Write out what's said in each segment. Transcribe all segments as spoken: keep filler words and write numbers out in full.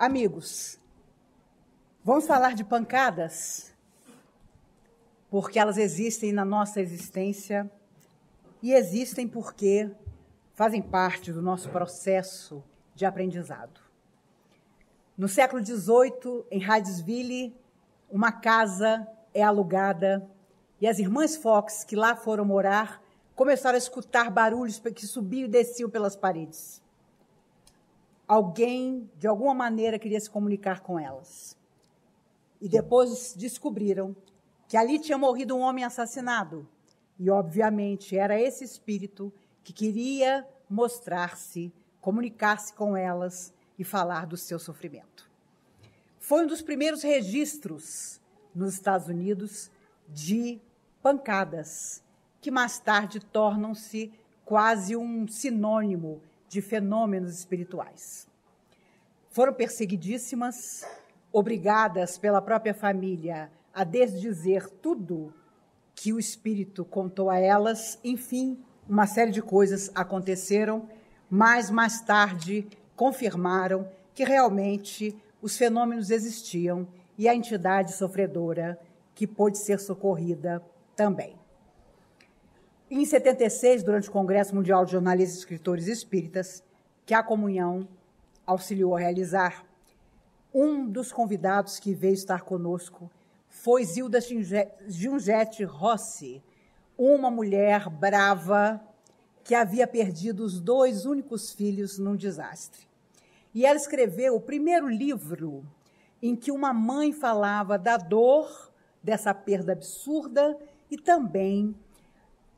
Amigos, vamos falar de pancadas? Porque elas existem na nossa existência e existem porque fazem parte do nosso processo de aprendizado. No século dezoito, em Hydesville, uma casa é alugada e as irmãs Fox, que lá foram morar, começaram a escutar barulhos que subiam e desciam pelas paredes. Alguém, de alguma maneira, queria se comunicar com elas. E depois descobriram que ali tinha morrido um homem assassinado. E, obviamente, era esse espírito que queria mostrar-se, comunicar-se com elas e falar do seu sofrimento. Foi um dos primeiros registros nos Estados Unidos de pancadas, que mais tarde tornam-se quase um sinônimo de fenômenos espirituais. Foram perseguidíssimas, obrigadas pela própria família a desdizer tudo que o espírito contou a elas. Enfim, uma série de coisas aconteceram, mas mais tarde confirmaram que realmente os fenômenos existiam e a entidade sofredora que pôde ser socorrida também. Em setenta e seis, durante o Congresso Mundial de Jornalistas e Escritores Espíritas, que a Comunhão auxiliou a realizar, um dos convidados que veio estar conosco foi Zilda Junqueira Rossi, uma mulher brava que havia perdido os dois únicos filhos num desastre. E ela escreveu o primeiro livro em que uma mãe falava da dor dessa perda absurda e também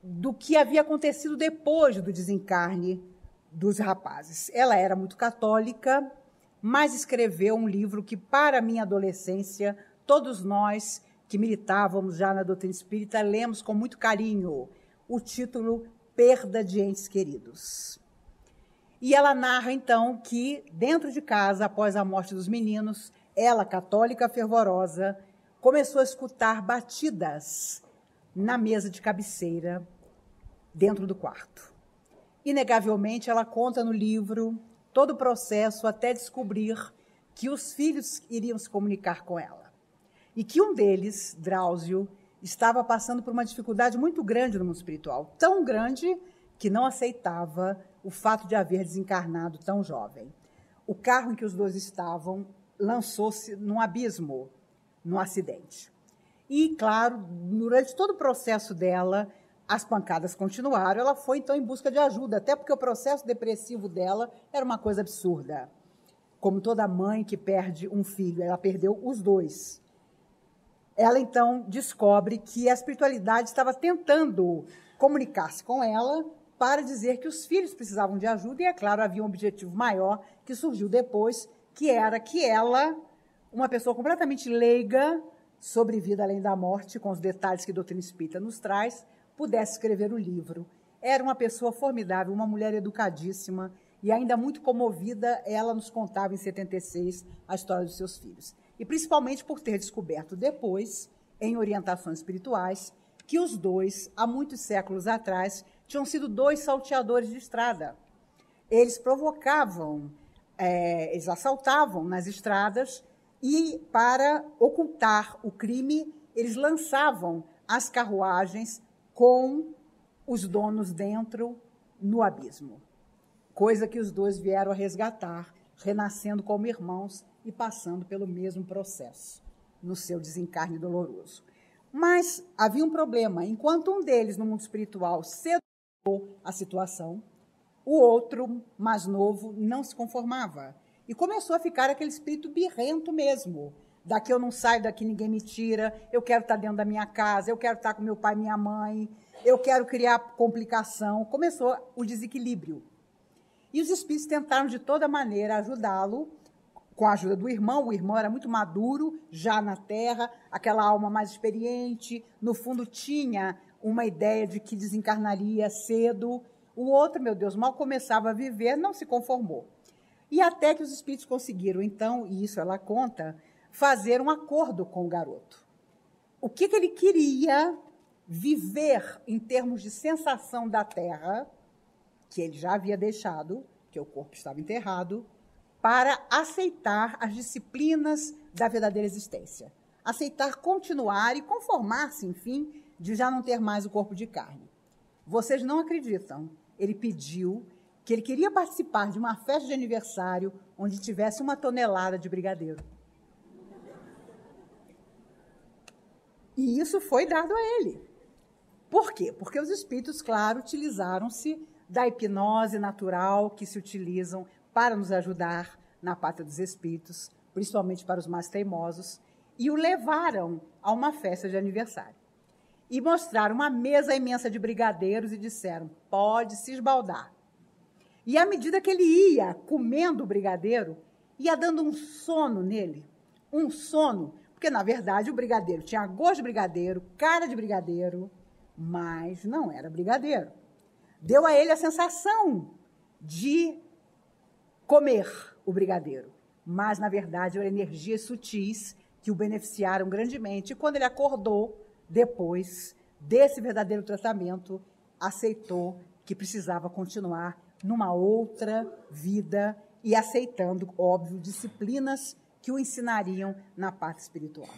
do que havia acontecido depois do desencarne dos rapazes. Ela era muito católica, mas escreveu um livro que, para a minha adolescência, todos nós que militávamos já na doutrina espírita lemos com muito carinho o título Perda de Entes Queridos. E ela narra, então, que, dentro de casa, após a morte dos meninos, ela, católica fervorosa, começou a escutar batidas na mesa de cabeceira, dentro do quarto. Inegavelmente, ela conta no livro todo o processo até descobrir que os filhos iriam se comunicar com ela. E que um deles, Dráuzio, estava passando por uma dificuldade muito grande no mundo espiritual, tão grande que não aceitava o fato de haver desencarnado tão jovem. O carro em que os dois estavam lançou-se num abismo, num acidente. E, claro, durante todo o processo dela, as pancadas continuaram. Ela foi, então, em busca de ajuda, até porque o processo depressivo dela era uma coisa absurda. Como toda mãe que perde um filho, ela perdeu os dois. Ela, então, descobre que a espiritualidade estava tentando comunicar-se com ela para dizer que os filhos precisavam de ajuda e, é claro, havia um objetivo maior que surgiu depois, que era que ela, uma pessoa completamente leiga, sobre vida além da morte, com os detalhes que a doutrina espírita nos traz, pudesse escrever o livro. Era uma pessoa formidável, uma mulher educadíssima e ainda muito comovida, ela nos contava em setenta e seis a história dos seus filhos. E principalmente por ter descoberto depois, em orientações espirituais, que os dois, há muitos séculos atrás, tinham sido dois salteadores de estrada. Eles provocavam, é, eles assaltavam nas estradas. E, para ocultar o crime, eles lançavam as carruagens com os donos dentro no abismo. Coisa que os dois vieram a resgatar, renascendo como irmãos e passando pelo mesmo processo, no seu desencarne doloroso. Mas havia um problema. Enquanto um deles, no mundo espiritual, cedeu à situação, o outro, mais novo, não se conformava. E começou a ficar aquele espírito birrento mesmo. Daqui eu não saio, daqui ninguém me tira, eu quero estar dentro da minha casa, eu quero estar com meu pai e minha mãe, eu quero criar complicação. Começou o desequilíbrio. E os espíritos tentaram de toda maneira ajudá-lo, com a ajuda do irmão. O irmão era muito maduro, já na Terra, aquela alma mais experiente, no fundo tinha uma ideia de que desencarnaria cedo. O outro, meu Deus, mal começava a viver, não se conformou. E até que os espíritos conseguiram, então, e isso ela conta, fazer um acordo com o garoto. O que, que ele queria viver em termos de sensação da terra, que ele já havia deixado, que o corpo estava enterrado, para aceitar as disciplinas da verdadeira existência. Aceitar continuar e conformar-se, enfim, de já não ter mais o corpo de carne. Vocês não acreditam. Ele pediu que ele queria participar de uma festa de aniversário onde tivesse uma tonelada de brigadeiro. E isso foi dado a ele. Por quê? Porque os espíritos, claro, utilizaram-se da hipnose natural que se utilizam para nos ajudar na pátria dos espíritos, principalmente para os mais teimosos, e o levaram a uma festa de aniversário. E mostraram uma mesa imensa de brigadeiros e disseram, pode se esbaldar. E à medida que ele ia comendo o brigadeiro, ia dando um sono nele, um sono, porque, na verdade, o brigadeiro tinha gosto de brigadeiro, cara de brigadeiro, mas não era brigadeiro. Deu a ele a sensação de comer o brigadeiro, mas, na verdade, eram energias sutis que o beneficiaram grandemente. E quando ele acordou, depois desse verdadeiro tratamento, aceitou que precisava continuar numa outra vida e aceitando, óbvio, disciplinas que o ensinariam na parte espiritual.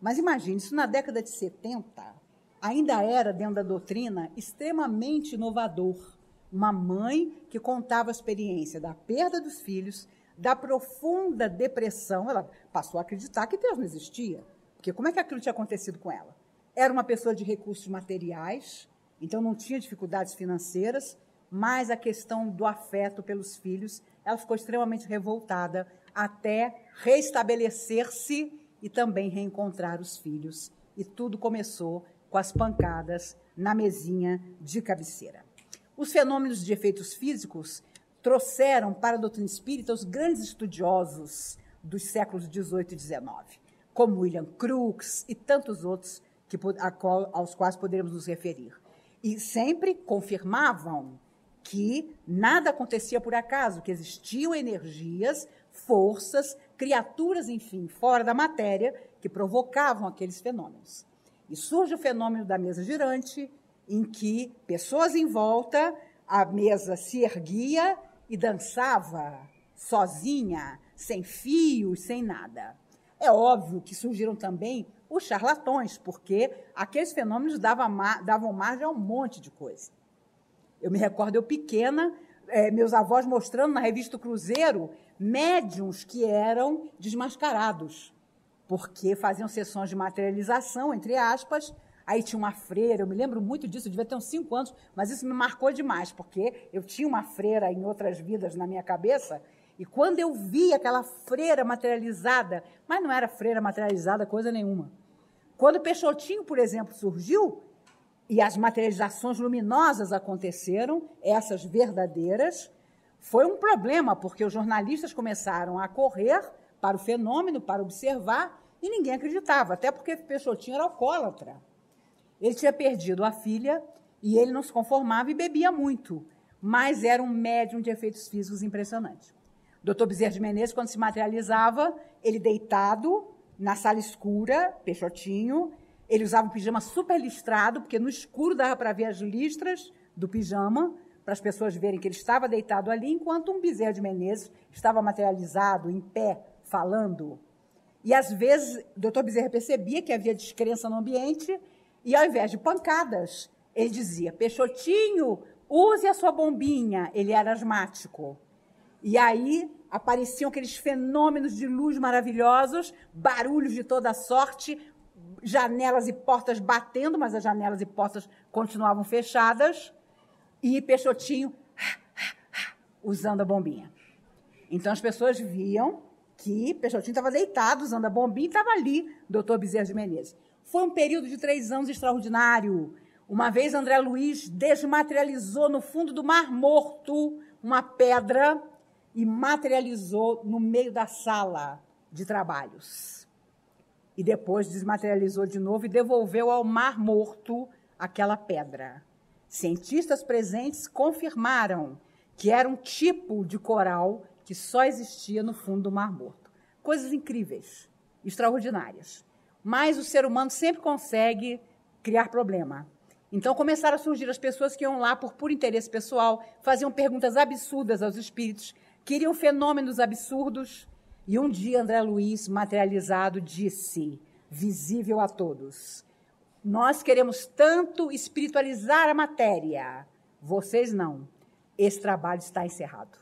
Mas imagine, isso na década de setenta... ainda era, dentro da doutrina, extremamente inovador. Uma mãe que contava a experiência da perda dos filhos, da profunda depressão. Ela passou a acreditar que Deus não existia, porque como é que aquilo tinha acontecido com ela? Era uma pessoa de recursos materiais, então não tinha dificuldades financeiras, mas a questão do afeto pelos filhos, ela ficou extremamente revoltada até restabelecer-se e também reencontrar os filhos. E tudo começou com as pancadas na mesinha de cabeceira. Os fenômenos de efeitos físicos trouxeram para a doutrina espírita os grandes estudiosos dos séculos dezoito e dezenove, como William Crookes e tantos outros que, a qual, aos quais poderemos nos referir. E sempre confirmavam que nada acontecia por acaso, que existiam energias, forças, criaturas, enfim, fora da matéria, que provocavam aqueles fenômenos. E surge o fenômeno da mesa girante, em que pessoas em volta, a mesa se erguia e dançava sozinha, sem fios, sem nada. É óbvio que surgiram também os charlatões, porque aqueles fenômenos davam margem a um monte de coisa. Eu me recordo, eu pequena, meus avós mostrando na revista Cruzeiro médiuns que eram desmascarados, porque faziam sessões de materialização, entre aspas, aí tinha uma freira, eu me lembro muito disso, eu devia ter uns cinco anos, mas isso me marcou demais, porque eu tinha uma freira em outras vidas na minha cabeça, e quando eu vi aquela freira materializada, mas não era freira materializada coisa nenhuma. Quando o Peixotinho, por exemplo, surgiu, e as materializações luminosas aconteceram, essas verdadeiras, foi um problema, porque os jornalistas começaram a correr para o fenômeno, para observar, e ninguém acreditava, até porque Peixotinho era alcoólatra. Ele tinha perdido a filha e ele não se conformava e bebia muito, mas era um médium de efeitos físicos impressionante. doutor Bezerra de Menezes, quando se materializava, ele deitado na sala escura, Peixotinho, ele usava um pijama super listrado, porque no escuro dava para ver as listras do pijama, para as pessoas verem que ele estava deitado ali, enquanto um Bezerra de Menezes estava materializado, em pé, falando. E, às vezes, o doutor Bezerra percebia que havia descrença no ambiente e, ao invés de pancadas, ele dizia, Peixotinho, use a sua bombinha. Ele era asmático. E aí apareciam aqueles fenômenos de luz maravilhosos, barulhos de toda sorte, janelas e portas batendo, mas as janelas e portas continuavam fechadas, e Peixotinho usando a bombinha. Então, as pessoas viam que Peixotinho estava deitado, usando a bombinha, e estava ali, doutor Bezerra de Menezes. Foi um período de três anos extraordinário. Uma vez, André Luiz desmaterializou no fundo do Mar Morto uma pedra e materializou no meio da sala de trabalhos. E depois desmaterializou de novo e devolveu ao Mar Morto aquela pedra. Cientistas presentes confirmaram que era um tipo de coral que só existia no fundo do Mar Morto. Coisas incríveis, extraordinárias. Mas o ser humano sempre consegue criar problema. Então, começaram a surgir as pessoas que iam lá por puro interesse pessoal, faziam perguntas absurdas aos espíritos, queriam fenômenos absurdos, e um dia André Luiz, materializado, disse, visível a todos, nós queremos tanto espiritualizar a matéria, vocês não, esse trabalho está encerrado.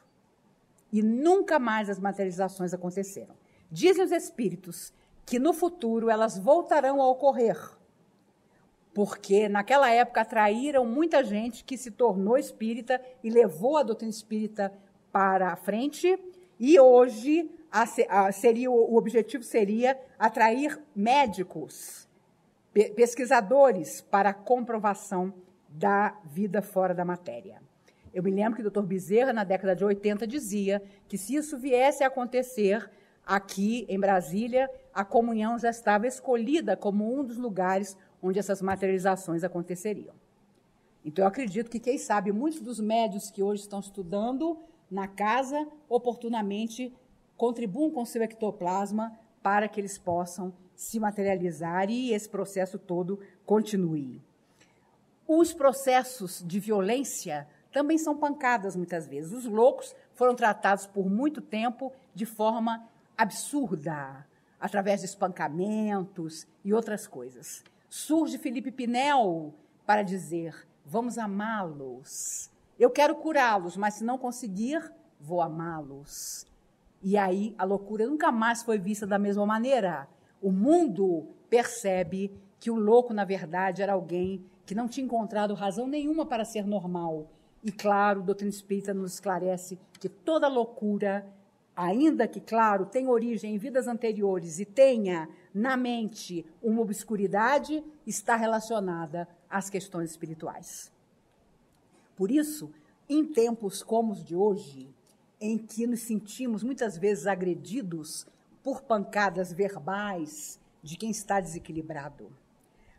E nunca mais as materializações aconteceram. Dizem os espíritos que no futuro elas voltarão a ocorrer, porque naquela época atraíram muita gente que se tornou espírita e levou a doutrina espírita para a frente, e hoje a, a, seria, o objetivo seria atrair médicos, pe, pesquisadores para a comprovação da vida fora da matéria. Eu me lembro que o doutor Bezerra, na década de oitenta, dizia que se isso viesse a acontecer aqui em Brasília, a Comunhão já estava escolhida como um dos lugares onde essas materializações aconteceriam. Então, eu acredito que, quem sabe, muitos dos médiuns que hoje estão estudando na casa, oportunamente, contribuam com seu ectoplasma para que eles possam se materializar e esse processo todo continue. Os processos de violência também são pancadas, muitas vezes. Os loucos foram tratados por muito tempo de forma absurda, através de espancamentos e outras coisas. Surge Felipe Pinel para dizer, vamos amá-los. Eu quero curá-los, mas se não conseguir, vou amá-los. E aí a loucura nunca mais foi vista da mesma maneira. O mundo percebe que o louco, na verdade, era alguém que não tinha encontrado razão nenhuma para ser normal. E, claro, a doutrina espírita nos esclarece que toda loucura, ainda que, claro, tenha origem em vidas anteriores e tenha na mente uma obscuridade, está relacionada às questões espirituais. Por isso, em tempos como os de hoje, em que nos sentimos muitas vezes agredidos por pancadas verbais de quem está desequilibrado,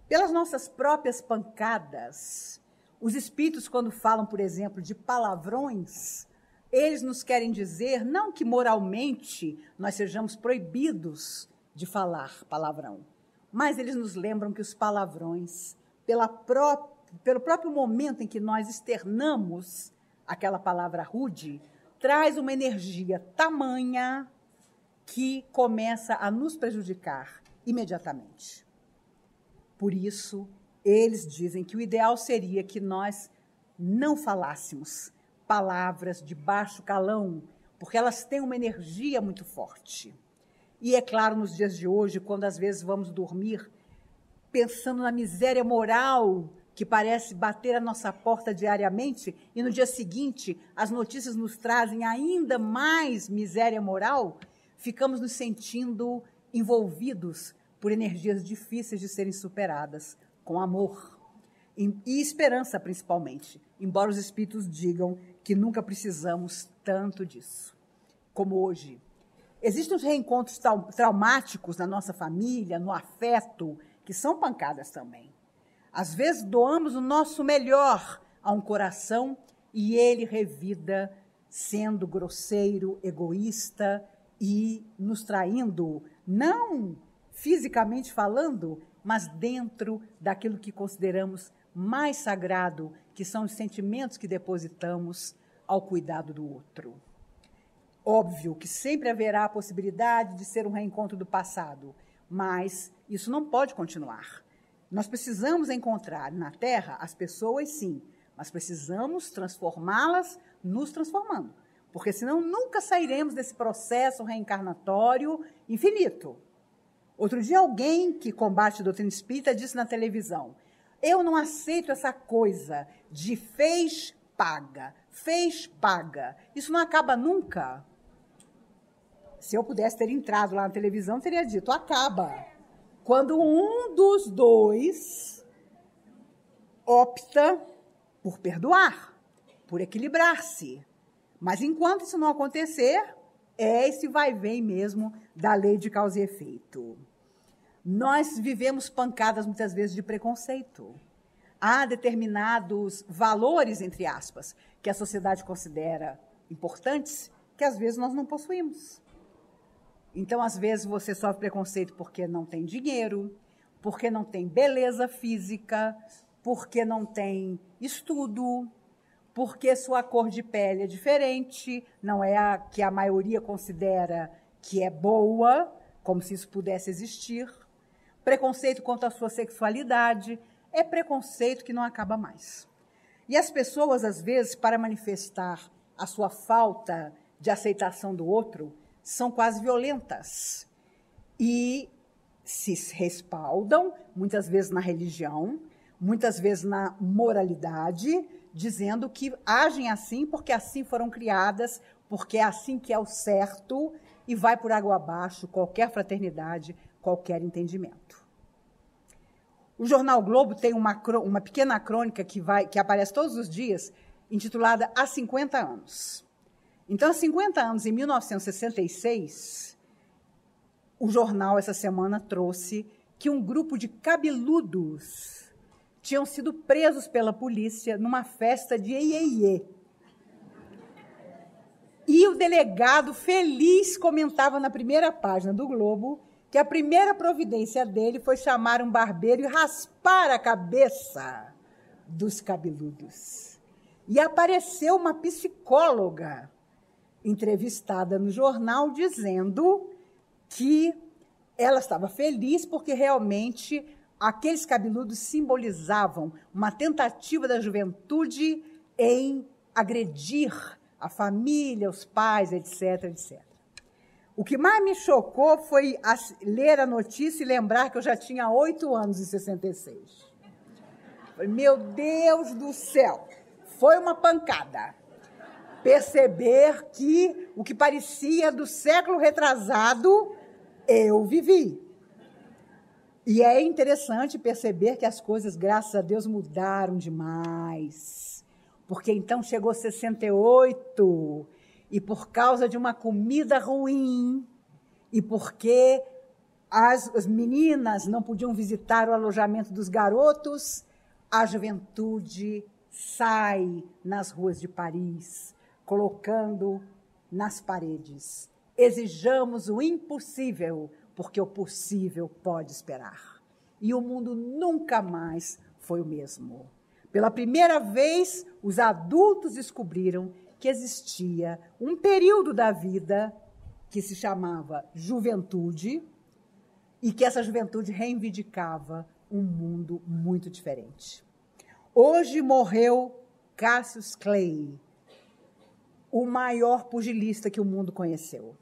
pelas nossas próprias pancadas, os espíritos, quando falam, por exemplo, de palavrões, eles nos querem dizer, não que moralmente nós sejamos proibidos de falar palavrão, mas eles nos lembram que os palavrões, pela pró- pelo próprio momento em que nós externamos aquela palavra rude, traz uma energia tamanha que começa a nos prejudicar imediatamente. Por isso, eles dizem que o ideal seria que nós não falássemos palavras de baixo calão, porque elas têm uma energia muito forte. E é claro, nos dias de hoje, quando às vezes vamos dormir, pensando na miséria moral que parece bater a nossa porta diariamente, e no dia seguinte as notícias nos trazem ainda mais miséria moral, ficamos nos sentindo envolvidos por energias difíceis de serem superadas, com amor e esperança, principalmente, embora os espíritos digam que nunca precisamos tanto disso como hoje. Existem os reencontros traumáticos na nossa família, no afeto, que são pancadas também. Às vezes doamos o nosso melhor a um coração e ele revida sendo grosseiro, egoísta e nos traindo, não fisicamente falando, mas dentro daquilo que consideramos mais sagrado, que são os sentimentos que depositamos ao cuidado do outro. Óbvio que sempre haverá a possibilidade de ser um reencontro do passado, mas isso não pode continuar. Nós precisamos encontrar na Terra as pessoas, sim, mas precisamos transformá-las nos transformando, porque senão nunca sairemos desse processo reencarnatório infinito. Outro dia, alguém que combate a doutrina espírita disse na televisão, eu não aceito essa coisa de fez, paga, fez, paga. Isso não acaba nunca. Se eu pudesse ter entrado lá na televisão, teria dito, acaba. Quando um dos dois opta por perdoar, por equilibrar-se. Mas enquanto isso não acontecer, é esse vai-vem mesmo da lei de causa e efeito. Nós vivemos pancadas, muitas vezes, de preconceito. Há determinados valores, entre aspas, que a sociedade considera importantes, que às vezes nós não possuímos. Então, às vezes, você sofre preconceito porque não tem dinheiro, porque não tem beleza física, porque não tem estudo, porque sua cor de pele é diferente, não é a que a maioria considera que é boa, como se isso pudesse existir. Preconceito quanto à sua sexualidade é preconceito que não acaba mais. E as pessoas, às vezes, para manifestar a sua falta de aceitação do outro, são quase violentas e se respaldam, muitas vezes na religião, muitas vezes na moralidade, dizendo que agem assim porque assim foram criadas, porque é assim que é o certo, e vai por água abaixo qualquer fraternidade, qualquer entendimento. O Jornal Globo tem uma, uma pequena crônica que, vai, que aparece todos os dias, intitulada Há cinquenta anos. Então, há cinquenta anos, em mil novecentos e sessenta e seis, o jornal, essa semana, trouxe que um grupo de cabeludos tinham sido presos pela polícia numa festa de iê-iê-iê. E o delegado, feliz, comentava na primeira página do Globo que a primeira providência dele foi chamar um barbeiro e raspar a cabeça dos cabeludos. E apareceu uma psicóloga entrevistada no jornal dizendo que ela estava feliz porque realmente aqueles cabeludos simbolizavam uma tentativa da juventude em agredir a família, os pais, etc, etcétera. O que mais me chocou foi ler a notícia e lembrar que eu já tinha oito anos em sessenta e seis. Meu Deus do céu! Foi uma pancada. Perceber que o que parecia do século retrasado, eu vivi. E é interessante perceber que as coisas, graças a Deus, mudaram demais. Porque então chegou sessenta e oito... E por causa de uma comida ruim, e porque as, as meninas não podiam visitar o alojamento dos garotos, a juventude sai nas ruas de Paris, colocando nas paredes: exijamos o impossível, porque o possível pode esperar. E o mundo nunca mais foi o mesmo. Pela primeira vez, os adultos descobriram que existia um período da vida que se chamava juventude e que essa juventude reivindicava um mundo muito diferente. Hoje morreu Cassius Clay, o maior pugilista que o mundo conheceu.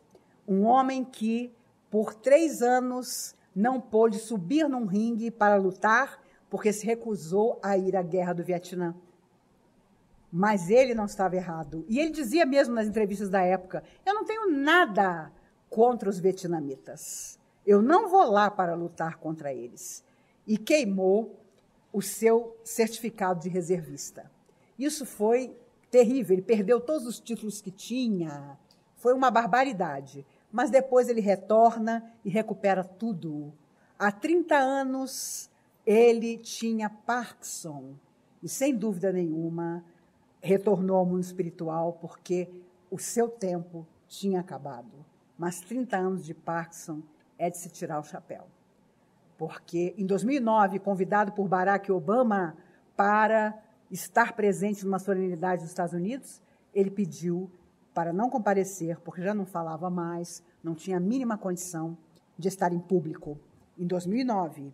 Um homem que, por três anos, não pôde subir num ringue para lutar porque se recusou a ir à guerra do Vietnã. Mas ele não estava errado. E ele dizia mesmo nas entrevistas da época: eu não tenho nada contra os vietnamitas. Eu não vou lá para lutar contra eles. E queimou o seu certificado de reservista. Isso foi terrível. Ele perdeu todos os títulos que tinha. Foi uma barbaridade. Mas depois ele retorna e recupera tudo. Há trinta anos, ele tinha Parkinson. E, sem dúvida nenhuma, retornou ao mundo espiritual porque o seu tempo tinha acabado. Mas trinta anos de Parkinson é de se tirar o chapéu. Porque, em dois mil e nove, convidado por Barack Obama para estar presente numa solenidade dos Estados Unidos, ele pediu para não comparecer, porque já não falava mais, não tinha a mínima condição de estar em público, em dois mil e nove.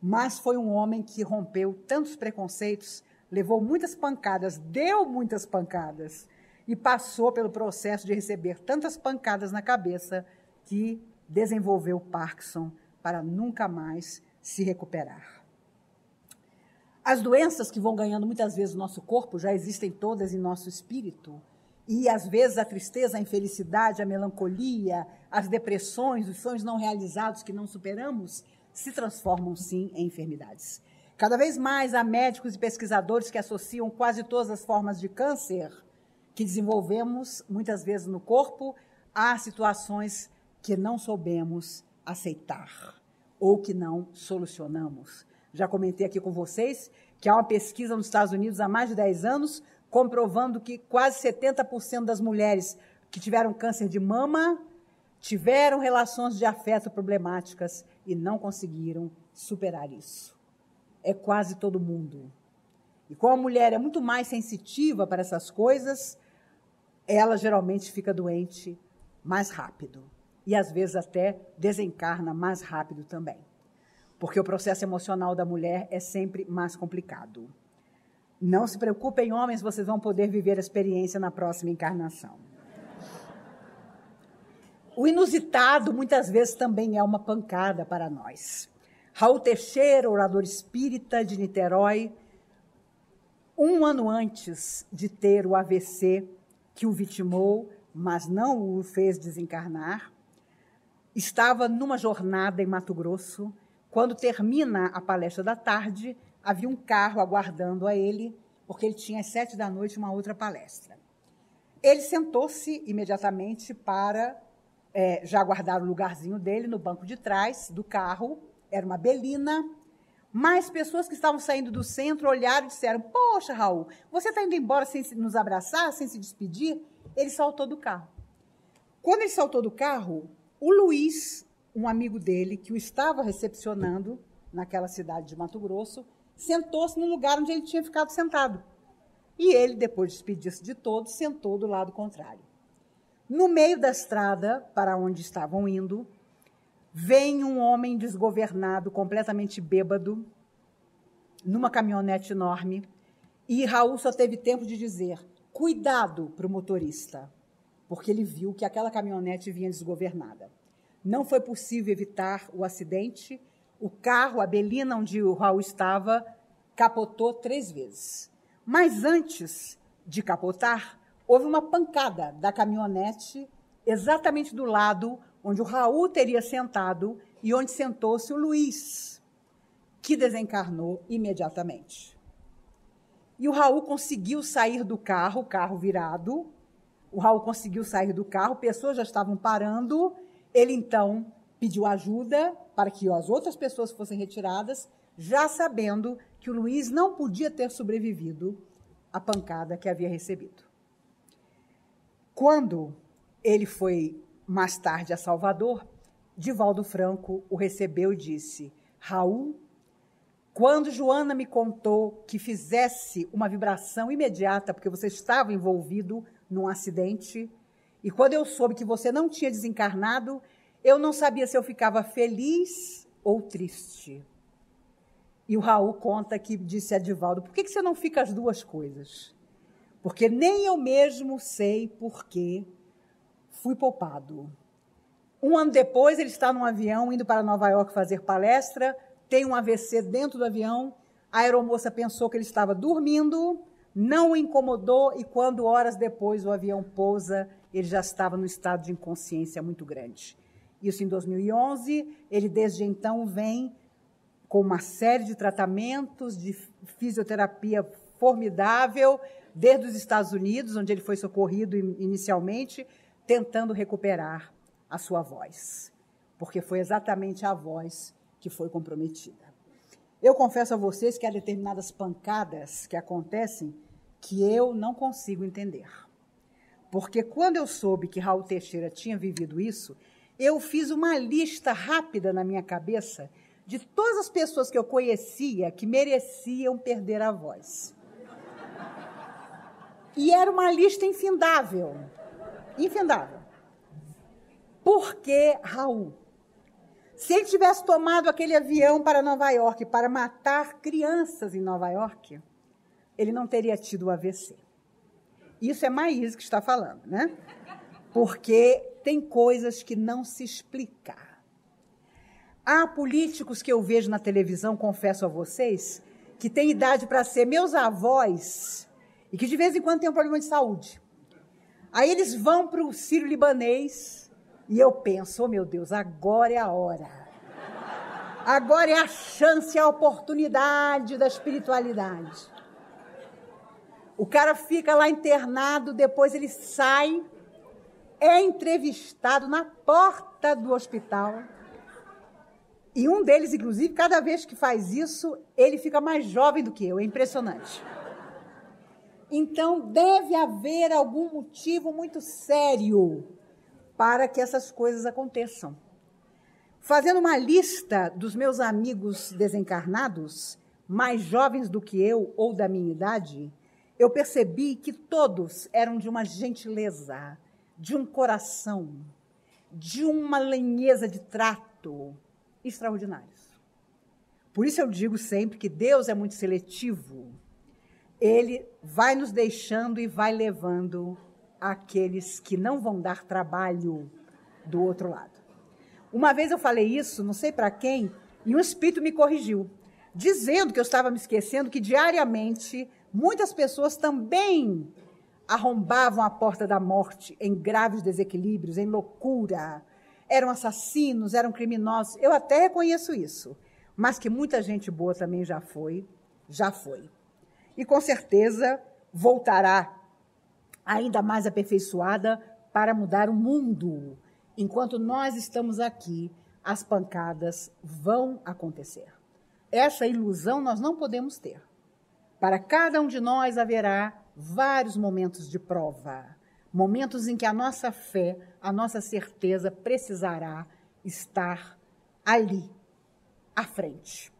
Mas foi um homem que rompeu tantos preconceitos, levou muitas pancadas, deu muitas pancadas e passou pelo processo de receber tantas pancadas na cabeça que desenvolveu Parkinson para nunca mais se recuperar. As doenças que vão ganhando muitas vezes o nosso corpo já existem todas em nosso espírito e, às vezes, a tristeza, a infelicidade, a melancolia, as depressões, os sonhos não realizados que não superamos se transformam, sim, em enfermidades. Cada vez mais há médicos e pesquisadores que associam quase todas as formas de câncer que desenvolvemos, muitas vezes no corpo, a situações que não soubemos aceitar ou que não solucionamos. Já comentei aqui com vocês que há uma pesquisa nos Estados Unidos há mais de dez anos comprovando que quase setenta por cento das mulheres que tiveram câncer de mama tiveram relações de afeto problemáticas e não conseguiram superar isso. É quase todo mundo. E E como a mulher é muito mais sensitiva para essas coisas, ela geralmente fica doente mais rápido e, às vezes, até desencarna mais rápido também, porque o processo emocional da mulher é sempre mais complicado. Não se preocupem, homens, vocês vão poder viver a experiência na próxima encarnação. O inusitado, muitas vezes, também é uma pancada para nós. Raul Teixeira, orador espírita de Niterói, um ano antes de ter o A V C que o vitimou, mas não o fez desencarnar, estava numa jornada em Mato Grosso. Quando termina a palestra da tarde, havia um carro aguardando a ele, porque ele tinha às sete da noite uma outra palestra. Ele sentou-se imediatamente para é, já guardar o lugarzinho dele no banco de trás do carro. Era uma belina, mas pessoas que estavam saindo do centro olharam e disseram: poxa, Raul, você está indo embora sem nos abraçar, sem se despedir? Ele saltou do carro. Quando ele saltou do carro, o Luiz, um amigo dele, que o estava recepcionando naquela cidade de Mato Grosso, sentou-se no lugar onde ele tinha ficado sentado. E ele, depois de despedir-se de todos, sentou do lado contrário. No meio da estrada, para onde estavam indo, vem um homem desgovernado, completamente bêbado, numa caminhonete enorme, e Raul só teve tempo de dizer: cuidado para o motorista, porque ele viu que aquela caminhonete vinha desgovernada. Não foi possível evitar o acidente. O carro, a belina onde o Raul estava, capotou três vezes. Mas antes de capotar, houve uma pancada da caminhonete exatamente do lado onde o Raul teria sentado e onde sentou-se o Luiz, que desencarnou imediatamente. E o Raul conseguiu sair do carro, o carro virado. O Raul conseguiu sair do carro, pessoas já estavam parando. Ele, então, pediu ajuda para que as outras pessoas fossem retiradas, já sabendo que o Luiz não podia ter sobrevivido à pancada que havia recebido. Quando ele foi mais tarde a Salvador, Divaldo Franco o recebeu e disse: Raul, quando Joana me contou que fizesse uma vibração imediata, porque você estava envolvido num acidente, e quando eu soube que você não tinha desencarnado, eu não sabia se eu ficava feliz ou triste. E o Raul conta que disse a Divaldo: por que você não fica as duas coisas? Porque nem eu mesmo sei por que fui poupado. Um ano depois, ele está num avião, indo para Nova York fazer palestra, tem um A V C dentro do avião, a aeromoça pensou que ele estava dormindo, não o incomodou, e quando horas depois o avião pousa, ele já estava num estado de inconsciência muito grande. Isso em dois mil e onze, ele desde então vem com uma série de tratamentos, de fisioterapia formidável, desde os Estados Unidos, onde ele foi socorrido inicialmente, tentando recuperar a sua voz, porque foi exatamente a voz que foi comprometida. Eu confesso a vocês que há determinadas pancadas que acontecem que eu não consigo entender. Porque quando eu soube que Raul Teixeira tinha vivido isso, eu fiz uma lista rápida na minha cabeça de todas as pessoas que eu conhecia que mereciam perder a voz. E era uma lista infindável. Infindável. Por que Raul? Se ele tivesse tomado aquele avião para Nova York para matar crianças em Nova York, ele não teria tido o A V C. Isso é Maís que está falando, né? Porque tem coisas que não se explicam. Há políticos que eu vejo na televisão, confesso a vocês, que têm idade para ser meus avós e que de vez em quando têm um problema de saúde. Aí eles vão para o Sírio-Libanês e eu penso: oh, meu Deus, agora é a hora. Agora é a chance, a oportunidade da espiritualidade. O cara fica lá internado, depois ele sai, é entrevistado na porta do hospital. E um deles, inclusive, cada vez que faz isso, ele fica mais jovem do que eu. É impressionante. Então, deve haver algum motivo muito sério para que essas coisas aconteçam. Fazendo uma lista dos meus amigos desencarnados, mais jovens do que eu ou da minha idade, eu percebi que todos eram de uma gentileza, de um coração, de uma leveza de trato extraordinários. Por isso eu digo sempre que Deus é muito seletivo. Ele vai nos deixando e vai levando aqueles que não vão dar trabalho do outro lado. Uma vez eu falei isso, não sei para quem, e um espírito me corrigiu, dizendo que eu estava me esquecendo que diariamente muitas pessoas também arrombavam a porta da morte em graves desequilíbrios, em loucura, eram assassinos, eram criminosos. Eu até reconheço isso, mas que muita gente boa também já foi, já foi. E, com certeza, voltará ainda mais aperfeiçoada para mudar o mundo. Enquanto nós estamos aqui, as pancadas vão acontecer. Essa ilusão nós não podemos ter. Para cada um de nós haverá vários momentos de prova, momentos em que a nossa fé, a nossa certeza precisará estar ali, à frente.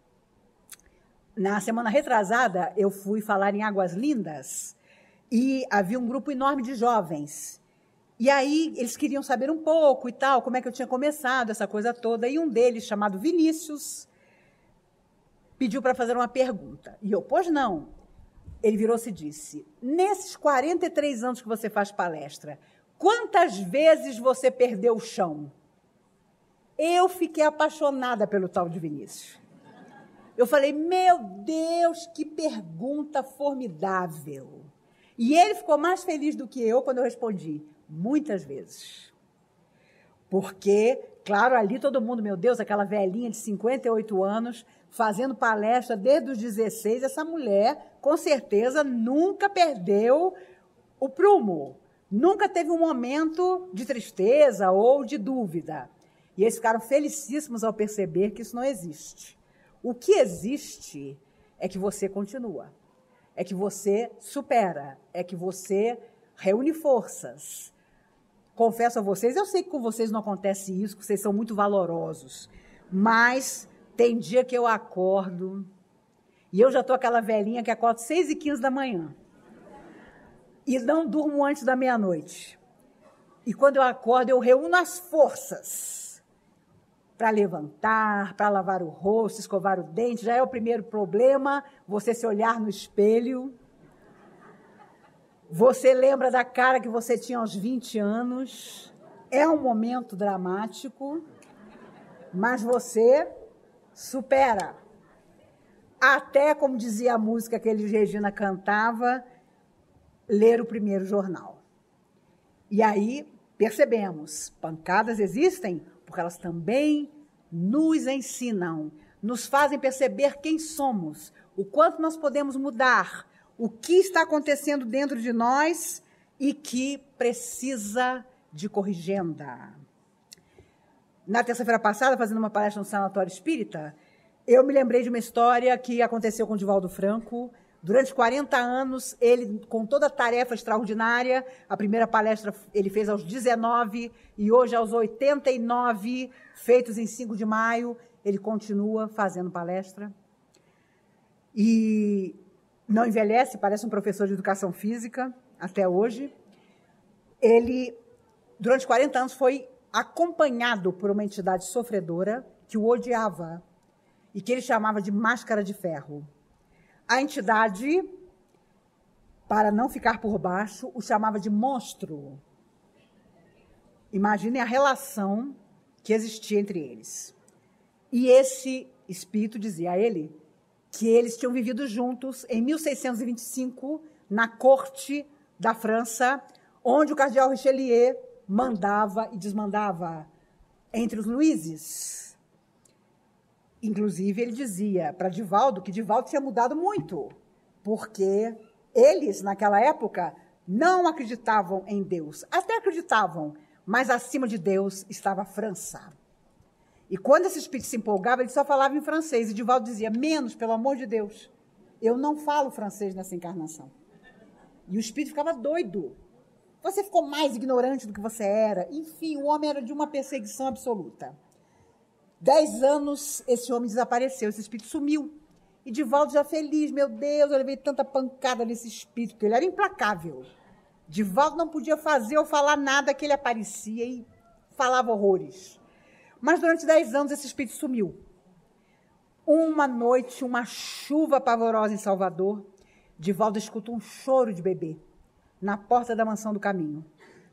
Na semana retrasada, eu fui falar em Águas Lindas e havia um grupo enorme de jovens. E aí eles queriam saber um pouco e tal, como é que eu tinha começado essa coisa toda. E um deles, chamado Vinícius, pediu para fazer uma pergunta. E eu, pois não. Ele virou-se e disse, nesses quarenta e três anos que você faz palestra, quantas vezes você perdeu o chão? Eu fiquei apaixonada pelo tal de Vinícius. Eu falei, meu Deus, que pergunta formidável. E ele ficou mais feliz do que eu quando eu respondi, muitas vezes. Porque, claro, ali todo mundo, meu Deus, aquela velhinha de cinquenta e oito anos, fazendo palestra desde os dezesseis, essa mulher, com certeza, nunca perdeu o prumo. Nunca teve um momento de tristeza ou de dúvida. E eles ficaram felicíssimos ao perceber que isso não existe. O que existe é que você continua, é que você supera, é que você reúne forças. Confesso a vocês, eu sei que com vocês não acontece isso, que vocês são muito valorosos, mas tem dia que eu acordo e eu já estou aquela velhinha que acorda às seis e quinze da manhã e não durmo antes da meia-noite. E quando eu acordo, eu reúno as forças para levantar, para lavar o rosto, escovar o dente, já é o primeiro problema, você se olhar no espelho. Você lembra da cara que você tinha aos vinte anos. É um momento dramático, mas você supera. Até, como dizia a música que Elis Regina cantava, ler o primeiro jornal. E aí percebemos, pancadas existem, porque elas também nos ensinam, nos fazem perceber quem somos, o quanto nós podemos mudar, o que está acontecendo dentro de nós e que precisa de corrigenda. Na terça-feira passada, fazendo uma palestra no Sanatório Espírita, eu me lembrei de uma história que aconteceu com o Divaldo Franco. Durante quarenta anos, ele, com toda a tarefa extraordinária, a primeira palestra ele fez aos dezenove e hoje aos oitenta e nove, feitos em cinco de maio, ele continua fazendo palestra. E não envelhece, parece um professor de educação física até hoje. Ele, durante quarenta anos, foi acompanhado por uma entidade sofredora que o odiava e que ele chamava de máscara de ferro. A entidade, para não ficar por baixo, o chamava de monstro. Imaginem a relação que existia entre eles. E esse espírito dizia a ele que eles tinham vivido juntos em mil seiscentos e vinte e cinco, na corte da França, onde o cardeal Richelieu mandava e desmandava entre os Luizes. Inclusive, ele dizia para Divaldo que Divaldo tinha mudado muito, porque eles, naquela época, não acreditavam em Deus. Até acreditavam, mas acima de Deus estava a França. E quando esse espírito se empolgava, ele só falava em francês. E Divaldo dizia, menos, pelo amor de Deus, eu não falo francês nessa encarnação. E o espírito ficava doido. Você ficou mais ignorante do que você era. Enfim, o homem era de uma perseguição absoluta. Dez anos, esse homem desapareceu, esse espírito sumiu. E Divaldo já feliz, meu Deus, eu levei tanta pancada nesse espírito, porque ele era implacável. Divaldo não podia fazer ou falar nada, que ele aparecia e falava horrores. Mas durante dez anos esse espírito sumiu. Uma noite, uma chuva pavorosa em Salvador, Divaldo escuta um choro de bebê na porta da mansão do caminho.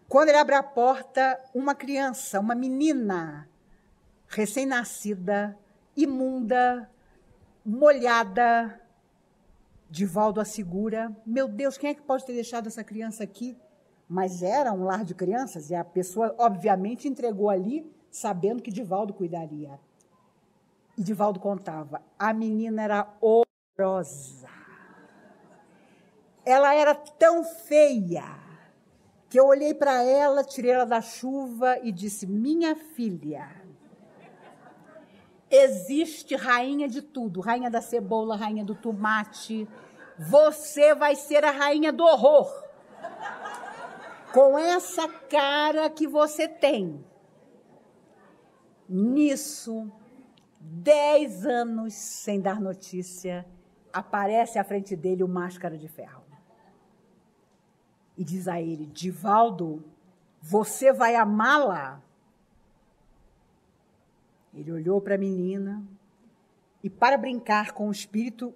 Quando ele abre a porta, uma criança, uma menina recém-nascida, imunda, molhada. Divaldo a segura. Meu Deus, quem é que pode ter deixado essa criança aqui? Mas era um lar de crianças e a pessoa, obviamente, entregou ali, sabendo que Divaldo cuidaria. E Divaldo contava, a menina era horrorosa. Ela era tão feia que eu olhei para ela, tirei ela da chuva e disse, minha filha, existe rainha de tudo, rainha da cebola, rainha do tomate. Você vai ser a rainha do horror. Com essa cara que você tem. Nisso, dez anos sem dar notícia, aparece à frente dele o Máscara de Ferro. E diz a ele, Divaldo, você vai amá-la? Ele olhou para a menina e, para brincar com o espírito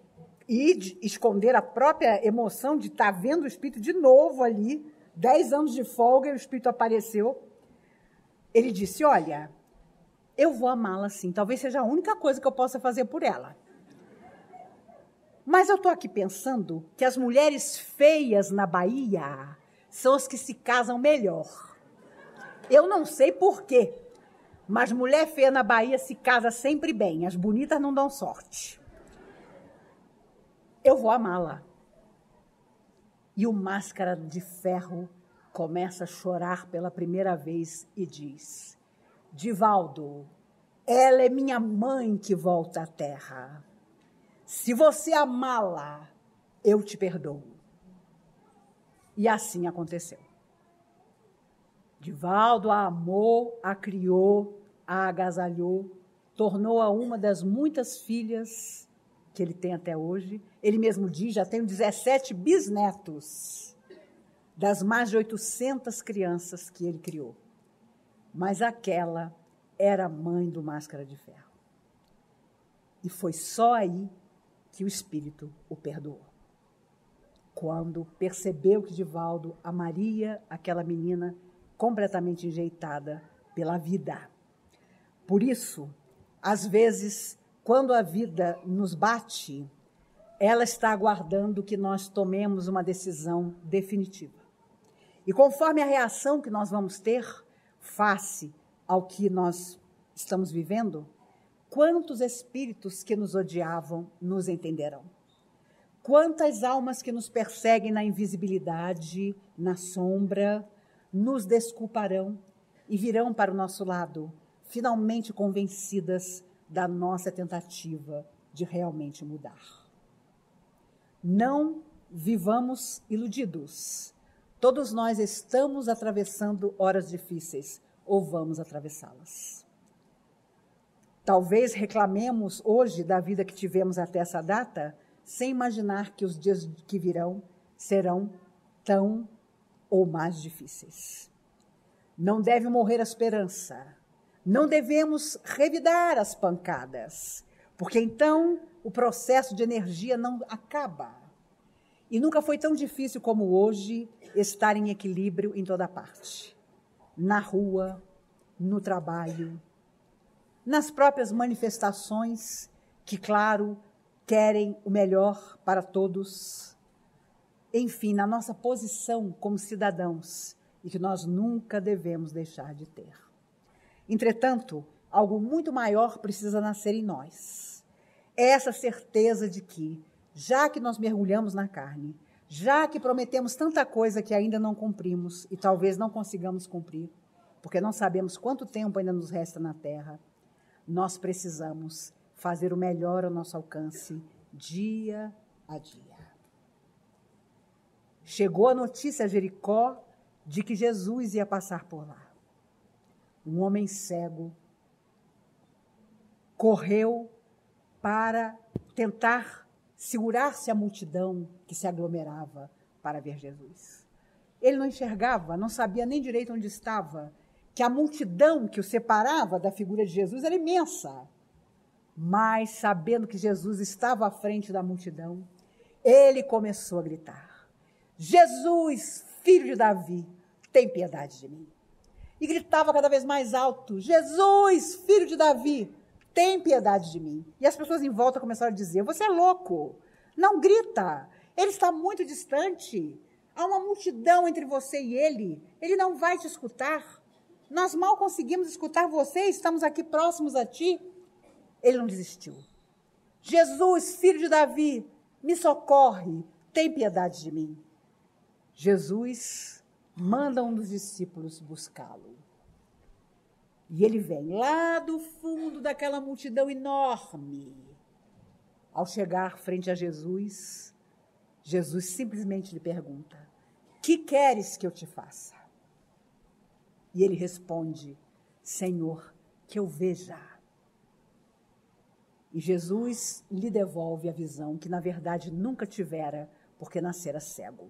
e esconder a própria emoção de estar vendo o espírito de novo ali, dez anos de folga e o espírito apareceu, ele disse, olha, eu vou amá-la sim, talvez seja a única coisa que eu possa fazer por ela. Mas eu estou aqui pensando que as mulheres feias na Bahia são as que se casam melhor. Eu não sei por quê. Mas mulher feia na Bahia se casa sempre bem. As bonitas não dão sorte. Eu vou amá-la. E o Máscara de Ferro começa a chorar pela primeira vez e diz, Divaldo, ela é minha mãe que volta à terra. Se você amá-la, eu te perdoo. E assim aconteceu. Divaldo a amou, a criou, a agasalhou, tornou-a uma das muitas filhas que ele tem até hoje. Ele mesmo diz, já tenho dezessete bisnetos das mais de oitocentas crianças que ele criou. Mas aquela era a mãe do Máscara de Ferro. E foi só aí que o espírito o perdoou. Quando percebeu que Divaldo amaria aquela menina completamente enjeitada pela vida. Por isso, às vezes, quando a vida nos bate, ela está aguardando que nós tomemos uma decisão definitiva. E conforme a reação que nós vamos ter face ao que nós estamos vivendo, quantos espíritos que nos odiavam nos entenderão? Quantas almas que nos perseguem na invisibilidade, na sombra, nos desculparão e virão para o nosso lado, finalmente convencidas da nossa tentativa de realmente mudar. Não vivamos iludidos. Todos nós estamos atravessando horas difíceis ou vamos atravessá-las. Talvez reclamemos hoje da vida que tivemos até essa data, sem imaginar que os dias que virão serão tão difíceis ou mais difíceis. Não deve morrer a esperança. Não devemos revidar as pancadas, porque então o processo de energia não acaba. E nunca foi tão difícil como hoje estar em equilíbrio em toda parte. Na rua, no trabalho, nas próprias manifestações que, claro, querem o melhor para todos. Enfim, na nossa posição como cidadãos e que nós nunca devemos deixar de ter. Entretanto, algo muito maior precisa nascer em nós. É essa certeza de que, já que nós mergulhamos na carne, já que prometemos tanta coisa que ainda não cumprimos e talvez não consigamos cumprir, porque não sabemos quanto tempo ainda nos resta na Terra, nós precisamos fazer o melhor ao nosso alcance dia a dia. Chegou a notícia a Jericó de que Jesus ia passar por lá. Um homem cego correu para tentar segurar-se a multidão que se aglomerava para ver Jesus. Ele não enxergava, não sabia nem direito onde estava, que a multidão que o separava da figura de Jesus era imensa. Mas, sabendo que Jesus estava à frente da multidão, ele começou a gritar: Jesus, filho de Davi, tem piedade de mim. E gritava cada vez mais alto: Jesus, filho de Davi, tem piedade de mim. E as pessoas em volta começaram a dizer: você é louco, não grita, ele está muito distante, há uma multidão entre você e ele, ele não vai te escutar, nós mal conseguimos escutar você, estamos aqui próximos a ti. Ele não desistiu. Jesus, filho de Davi, me socorre, tem piedade de mim. Jesus manda um dos discípulos buscá-lo. E ele vem lá do fundo daquela multidão enorme. Ao chegar frente a Jesus, Jesus simplesmente lhe pergunta: que queres que eu te faça? E ele responde: Senhor, que eu veja. E Jesus lhe devolve a visão que, na verdade, nunca tivera, porque nascera cego.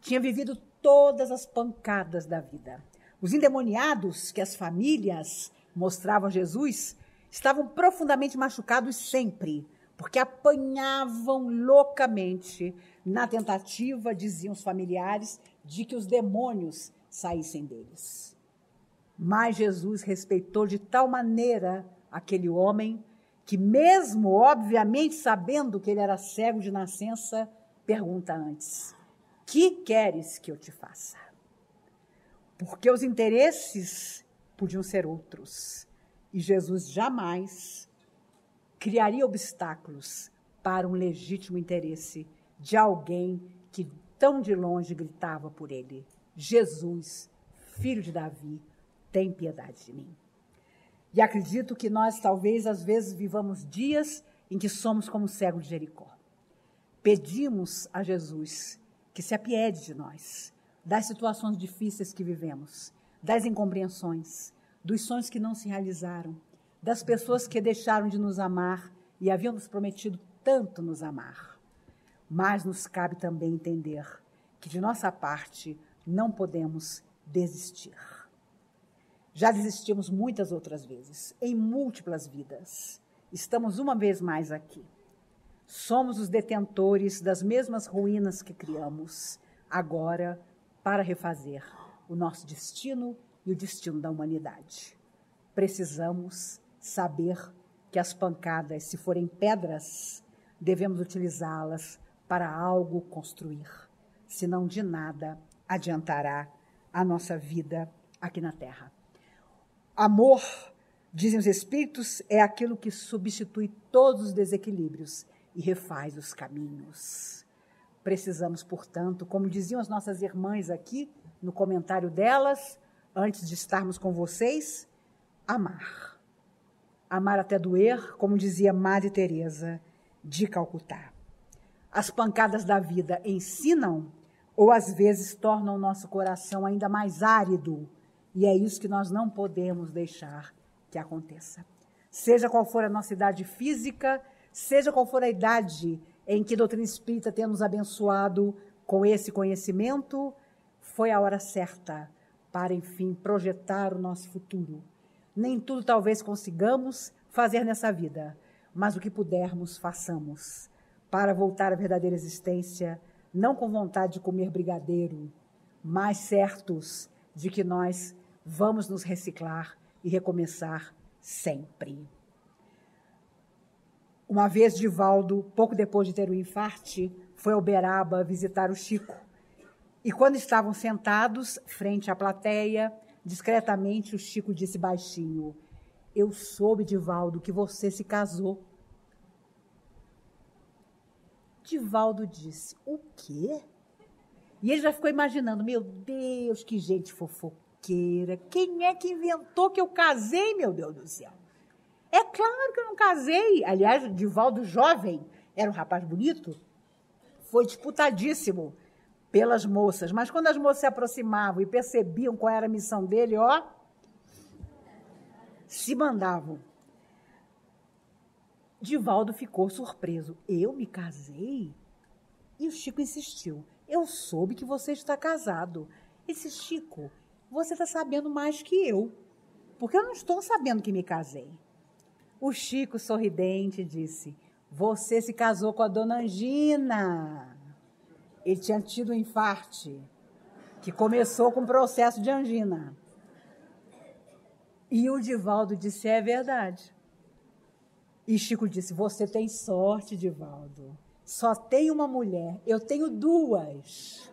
Tinha vivido todas as pancadas da vida. Os endemoniados que as famílias mostravam a Jesus estavam profundamente machucados sempre, porque apanhavam loucamente na tentativa, diziam os familiares, de que os demônios saíssem deles. Mas Jesus respeitou de tal maneira aquele homem que, mesmo, obviamente, sabendo que ele era cego de nascença, pergunta antes: que queres que eu te faça? Porque os interesses podiam ser outros, e Jesus jamais criaria obstáculos para um legítimo interesse de alguém que tão de longe gritava por ele: Jesus, filho de Davi, tem piedade de mim. E acredito que nós, talvez, às vezes, vivamos dias em que somos como o cego de Jericó. Pedimos a Jesus que se apiede de nós, das situações difíceis que vivemos, das incompreensões, dos sonhos que não se realizaram, das pessoas que deixaram de nos amar e haviam nos prometido tanto nos amar. Mas nos cabe também entender que, de nossa parte, não podemos desistir. Já desistimos muitas outras vezes, em múltiplas vidas. Estamos uma vez mais aqui. Somos os detentores das mesmas ruínas que criamos, agora para refazer o nosso destino e o destino da humanidade. Precisamos saber que as pancadas, se forem pedras, devemos utilizá-las para algo construir, senão de nada adiantará a nossa vida aqui na Terra. Amor, dizem os Espíritos, é aquilo que substitui todos os desequilíbrios e refaz os caminhos. Precisamos, portanto, como diziam as nossas irmãs aqui no comentário delas, antes de estarmos com vocês, amar. Amar até doer, como dizia Madre Teresa de Calcutá. As pancadas da vida ensinam ou, às vezes, tornam o nosso coração ainda mais árido. E é isso que nós não podemos deixar que aconteça. Seja qual for a nossa idade física, seja qual for a idade em que a doutrina espírita tem nos abençoado com esse conhecimento, foi a hora certa para, enfim, projetar o nosso futuro. Nem tudo talvez consigamos fazer nessa vida, mas o que pudermos, façamos. Para voltar à verdadeira existência, não com vontade de comer brigadeiro, mas certos de que nós vamos nos reciclar e recomeçar sempre. Uma vez, Divaldo, pouco depois de ter o infarte, foi a Uberaba visitar o Chico. E quando estavam sentados frente à plateia, discretamente o Chico disse baixinho: eu soube, Divaldo, que você se casou. Divaldo disse: o quê? E ele já ficou imaginando: meu Deus, que gente fofoqueira, quem é que inventou que eu casei, meu Deus do céu? É claro que eu não casei. Aliás, o Divaldo jovem, era um rapaz bonito, foi disputadíssimo pelas moças, mas quando as moças se aproximavam e percebiam qual era a missão dele, ó, se mandavam. Divaldo ficou surpreso. Eu me casei? E o Chico insistiu. Eu soube que você está casado. Esse Chico, você está sabendo mais que eu, porque eu não estou sabendo que me casei. O Chico, sorridente, disse, você se casou com a dona Angina. Ele tinha tido um infarte, que começou com o processo de angina. E o Divaldo disse, é verdade. E Chico disse, você tem sorte, Divaldo. Só tem uma mulher, eu tenho duas.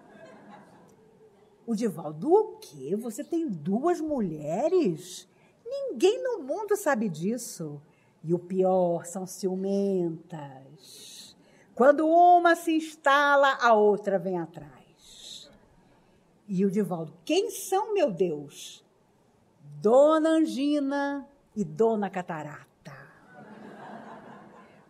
O Divaldo, o quê? Você tem duas mulheres? Ninguém no mundo sabe disso. E o pior, são ciumentas. Quando uma se instala, a outra vem atrás. E o Divaldo, quem são, meu Deus? Dona Angina e Dona Catarata.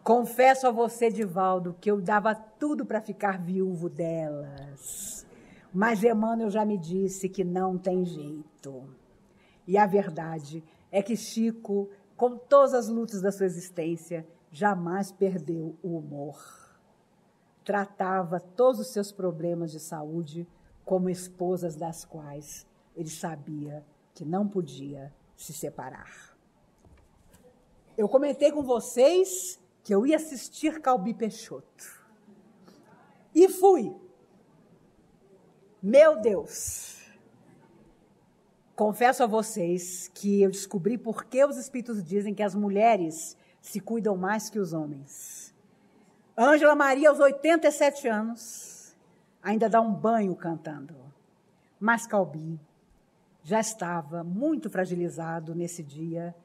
Confesso a você, Divaldo, que eu dava tudo para ficar viúvo delas. Mas Emmanuel já me disse que não tem jeito. E a verdade é que Chico, com todas as lutas da sua existência, jamais perdeu o humor. Tratava todos os seus problemas de saúde como esposas das quais ele sabia que não podia se separar. Eu comentei com vocês que eu ia assistir Cauby Peixoto. E fui. Meu Deus! Confesso a vocês que eu descobri por que os espíritos dizem que as mulheres se cuidam mais que os homens. Ângela Maria, aos oitenta e sete anos, ainda dá um banho cantando. Mas Cauby já estava muito fragilizado nesse dia,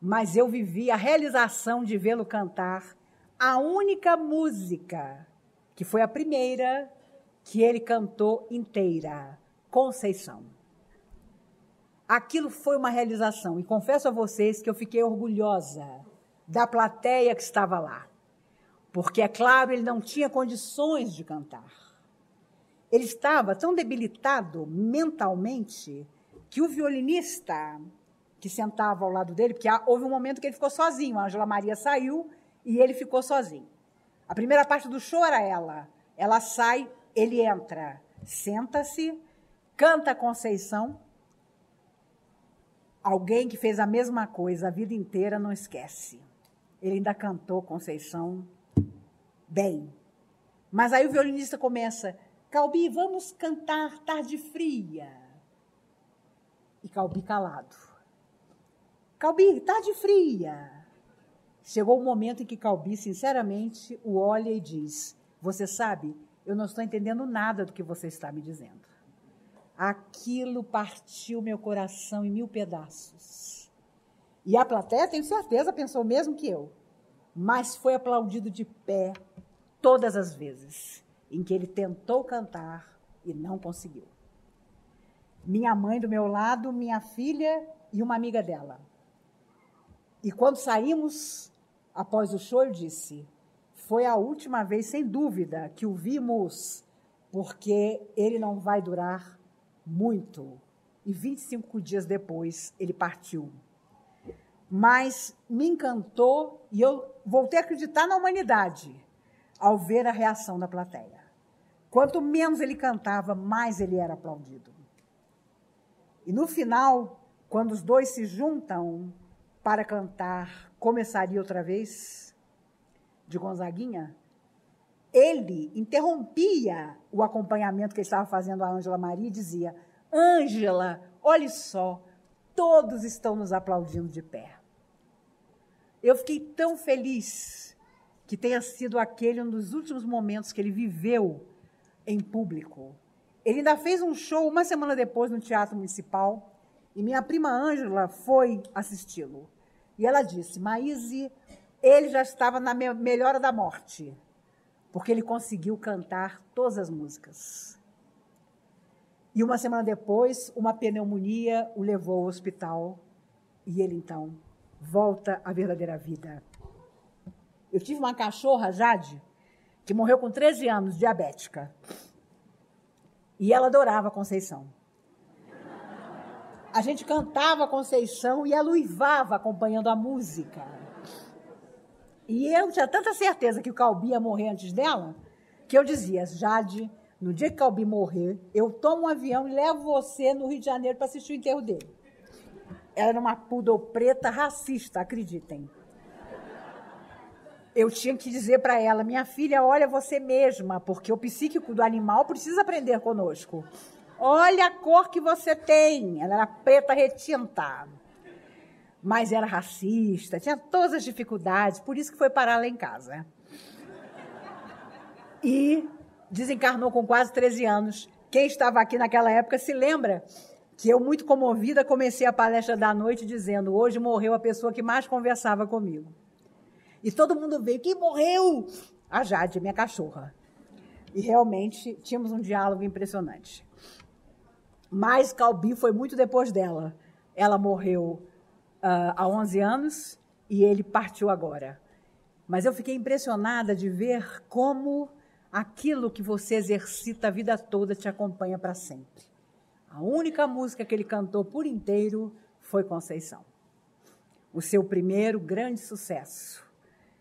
mas eu vivi a realização de vê-lo cantar a única música, que foi a primeira que ele cantou inteira, Conceição. Aquilo foi uma realização, e confesso a vocês que eu fiquei orgulhosa da plateia que estava lá, porque, é claro, ele não tinha condições de cantar. Ele estava tão debilitado mentalmente que o violinista que sentava ao lado dele, porque houve um momento que ele ficou sozinho, a Ângela Maria saiu e ele ficou sozinho. A primeira parte do show era ela, ela sai, ele entra, senta-se, canta Conceição. Alguém que fez a mesma coisa a vida inteira não esquece. Ele ainda cantou Conceição bem. Mas aí o violinista começa, Cauby, vamos cantar Tarde Fria. E Cauby calado. Cauby, Tarde Fria. Chegou o momento em que Cauby, sinceramente, o olha e diz, você sabe, eu não estou entendendo nada do que você está me dizendo. Aquilo partiu meu coração em mil pedaços. E a plateia, tenho certeza, pensou o mesmo que eu. Mas foi aplaudido de pé todas as vezes em que ele tentou cantar e não conseguiu. Minha mãe do meu lado, minha filha e uma amiga dela. E quando saímos, após o show, eu disse, foi a última vez, sem dúvida, que o vimos, porque ele não vai durar muito. E vinte e cinco dias depois, ele partiu. Mas me encantou e eu voltei a acreditar na humanidade ao ver a reação da plateia. Quanto menos ele cantava, mais ele era aplaudido. E no final, quando os dois se juntam para cantar Começaria Outra Vez, de Gonzaguinha, ele interrompia o acompanhamento que ele estava fazendo a Ângela Maria e dizia, Ângela, olhe só, todos estão nos aplaudindo de pé. Eu fiquei tão feliz que tenha sido aquele um dos últimos momentos que ele viveu em público. Ele ainda fez um show uma semana depois no Teatro Municipal e minha prima Ângela foi assisti-lo. E ela disse, Maíse, ele já estava na melhora da morte, porque ele conseguiu cantar todas as músicas. E uma semana depois, uma pneumonia o levou ao hospital e ele, então, volta à verdadeira vida. Eu tive uma cachorra, Jade, que morreu com treze anos, diabética. E ela adorava Conceição. A gente cantava Conceição e ela uivava acompanhando a música. E eu tinha tanta certeza que o Cauby ia morrer antes dela, que eu dizia, Jade, no dia que o Cauby morrer, eu tomo um avião e levo você no Rio de Janeiro para assistir o enterro dele. Ela era uma poodle preta racista, acreditem. Eu tinha que dizer para ela, minha filha, olha você mesma, porque o psíquico do animal precisa aprender conosco. Olha a cor que você tem. Ela era preta retinta, mas era racista, tinha todas as dificuldades, por isso que foi parar lá em casa. E desencarnou com quase treze anos. Quem estava aqui naquela época se lembra que eu, muito comovida, comecei a palestra da noite dizendo, hoje morreu a pessoa que mais conversava comigo. E todo mundo veio, quem morreu? A Jade, minha cachorra. E realmente tínhamos um diálogo impressionante. Mas Cauby foi muito depois dela. Ela morreu uh, há onze anos e ele partiu agora. Mas eu fiquei impressionada de ver como aquilo que você exercita a vida toda te acompanha para sempre. A única música que ele cantou por inteiro foi Conceição. O seu primeiro grande sucesso,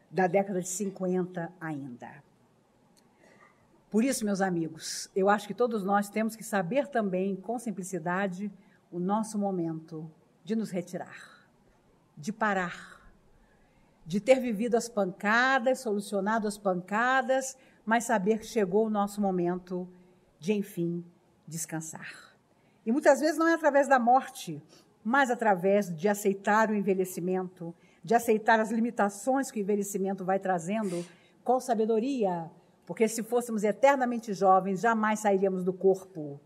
da década de cinquenta ainda. Por isso, meus amigos, eu acho que todos nós temos que saber também, com simplicidade, o nosso momento de nos retirar, de parar, de ter vivido as pancadas, solucionado as pancadas, mas saber que chegou o nosso momento de, enfim, descansar. E muitas vezes não é através da morte, mas através de aceitar o envelhecimento, de aceitar as limitações que o envelhecimento vai trazendo com sabedoria, porque se fôssemos eternamente jovens, jamais sairíamos do corpo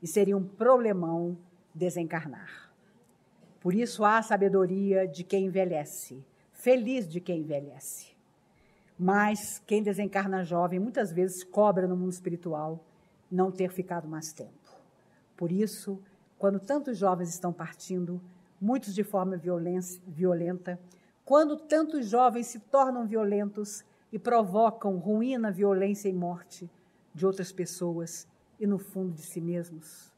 e seria um problemão desencarnar. Por isso, há a sabedoria de quem envelhece, feliz de quem envelhece. Mas quem desencarna jovem, muitas vezes cobra no mundo espiritual não ter ficado mais tempo. Por isso, quando tantos jovens estão partindo, muitos de forma violenta, quando tantos jovens se tornam violentos e provocam ruína, violência e morte de outras pessoas e, no fundo, de si mesmos.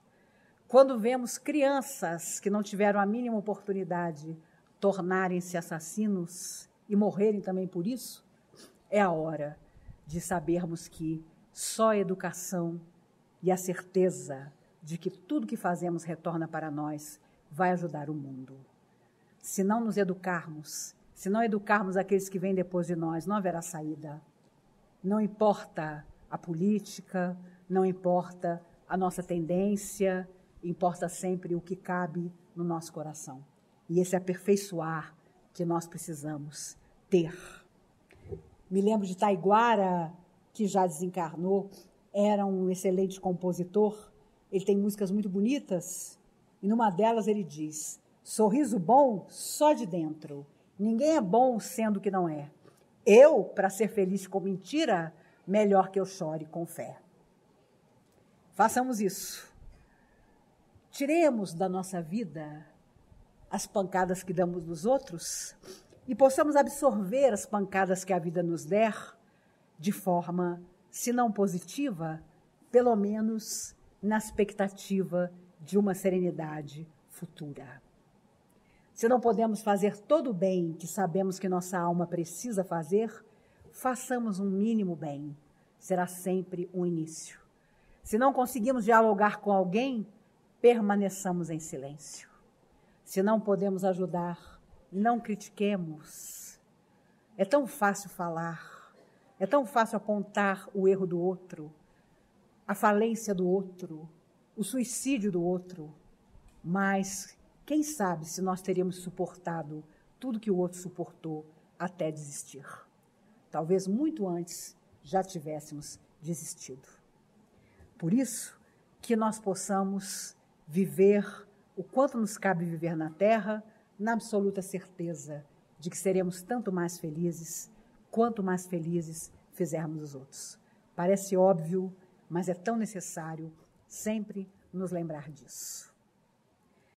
Quando vemos crianças que não tiveram a mínima oportunidade tornarem-se assassinos e morrerem também por isso, é a hora de sabermos que só a educação e a certeza de que tudo que fazemos retorna para nós vai ajudar o mundo. Se não nos educarmos, se não educarmos aqueles que vêm depois de nós, não haverá saída. Não importa a política, não importa a nossa tendência, importa sempre o que cabe no nosso coração. E esse aperfeiçoar que nós precisamos ter. Me lembro de Taiguara, que já desencarnou, era um excelente compositor. Ele tem músicas muito bonitas e numa delas ele diz, sorriso bom só de dentro. Ninguém é bom sendo que não é. Eu, para ser feliz com mentira, melhor que eu chore com fé. Façamos isso. Tiremos da nossa vida as pancadas que damos nos outros e possamos absorver as pancadas que a vida nos der de forma, se não positiva, pelo menos na expectativa de uma serenidade futura. Se não podemos fazer todo o bem que sabemos que nossa alma precisa fazer, façamos um mínimo bem. Será sempre um início. Se não conseguimos dialogar com alguém, permaneçamos em silêncio. Se não podemos ajudar, não critiquemos. É tão fácil falar, é tão fácil apontar o erro do outro, a falência do outro, o suicídio do outro, mas quem sabe se nós teríamos suportado tudo que o outro suportou até desistir. Talvez muito antes já tivéssemos desistido. Por isso, que nós possamos viver o quanto nos cabe viver na Terra, na absoluta certeza de que seremos tanto mais felizes, quanto mais felizes fizermos os outros. Parece óbvio, mas é tão necessário sempre nos lembrar disso.